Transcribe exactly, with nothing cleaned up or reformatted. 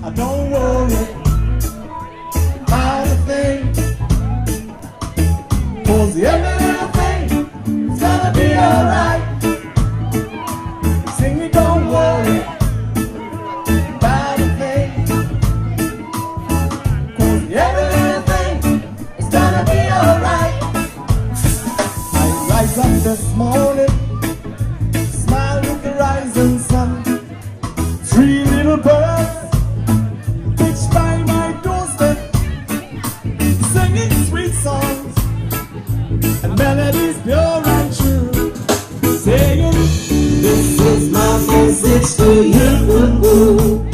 I don't worry about a thing, 'cause every little thing is gonna be alright. Sing me, don't worry about a thing, 'cause every little thing is gonna be alright. I rise up this morning, smile at the rising sun. Three little birds pitch by my doorstep, singing sweet songs and melodies pure and true, saying, this is my message to you.